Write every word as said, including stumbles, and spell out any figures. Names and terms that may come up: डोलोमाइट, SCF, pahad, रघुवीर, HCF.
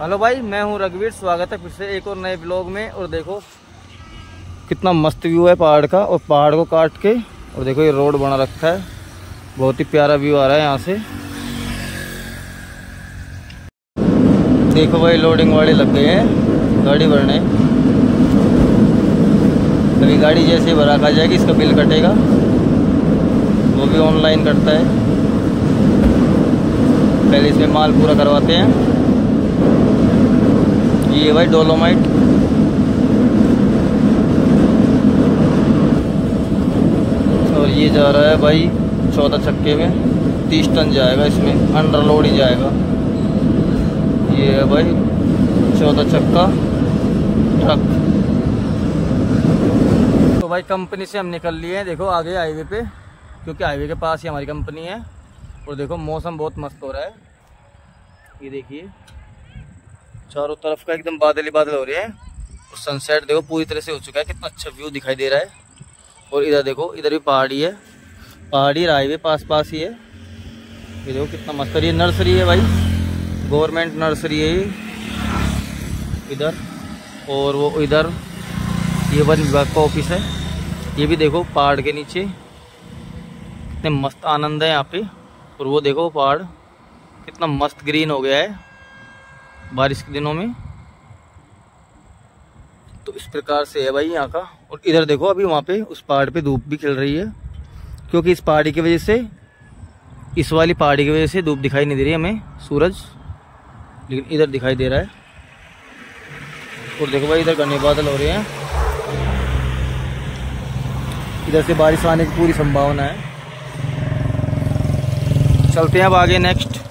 Hello भाई, मैं हूं रघुवीर। स्वागत है फिर से एक और नए ब्लॉग में। और देखो कितना मस्त व्यू है पहाड़ का, और पहाड़ को काट के और देखो ये रोड बना रखा है, बहुत ही प्यारा व्यू आ रहा है यहाँ से। देखो भाई लोडिंग वाले लग गए हैं गाड़ी भरने। अभी गाड़ी जैसे भरा खा जाएगी इसका बिल कटेगा, वो भी ऑनलाइन कटता है। पहले इसमें माल पूरा करवाते हैं। ये भाई डोलोमाइट, और ये जा रहा है भाई चौदह चक्के में, तीस टन जाएगा इसमें, अंडरलोड ही जाएगा। ये है भाई चौदह चक्का ट्रक। तो भाई कंपनी से हम निकल लिए हैं, देखो आगे हाईवे पे, क्योंकि हाईवे के पास ही हमारी कंपनी है। और देखो मौसम बहुत मस्त हो रहा है, ये देखिए चारों तरफ का एकदम बादल ही बादल हो रहे हैं। और सनसेट देखो पूरी तरह से हो चुका है, कितना अच्छा व्यू दिखाई दे रहा है। और इधर देखो, इधर भी पहाड़ी है, पहाड़ी हाईवे पास पास ही है। ये देखो कितना मस्त है, नर्सरी है भाई, गवर्नमेंट नर्सरी है ये इधर। और वो इधर ये वन विभाग का ऑफिस है। ये भी देखो पहाड़ के नीचे कितने मस्त आनंद है यहाँ पे। और वो देखो पहाड़ कितना मस्त ग्रीन हो गया है बारिश के दिनों में। तो इस प्रकार से है भाई यहाँ का। और इधर देखो अभी वहाँ पे उस पहाड़ पे धूप भी खिल रही है, क्योंकि इस पहाड़ी की वजह से, इस वाली पहाड़ी की वजह से धूप दिखाई नहीं दे रही हमें सूरज, लेकिन इधर दिखाई दे रहा है। और देखो भाई इधर घने बादल हो रहे हैं, इधर से बारिश आने की पूरी संभावना है। चलते हैं अब आगे नेक्स्ट।